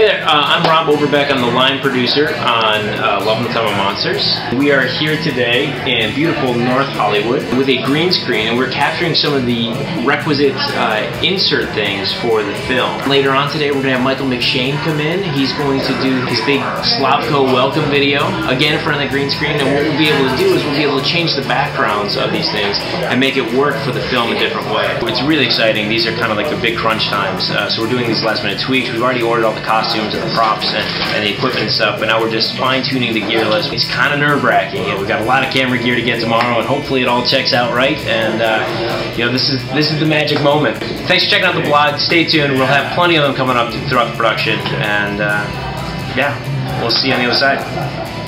Hey there, I'm Rob Overbeck. I'm the line producer on Love in the Time of Monsters. We are here today in beautiful North Hollywood with a green screen, and we're capturing some of the requisite insert things for the film. Later on today, we're going to have Michael McShane come in. He's going to do his big Slavko welcome video, again in front of the green screen, and what we'll be able to do is we'll be able to change the backgrounds of these things and make it work for the film a different way. It's really exciting. These are kind of like the big crunch times, so we're doing these last minute tweaks. We've already ordered all the costumes and the props and the equipment and stuff, but now we're just fine-tuning the gear list. It's kind of nerve-wracking, and we've got a lot of camera gear to get tomorrow, and hopefully it all checks out right, and you know, this is the magic moment. Thanks for checking out the blog. Stay tuned. We'll have plenty of them coming up throughout the production, and yeah, we'll see you on the other side.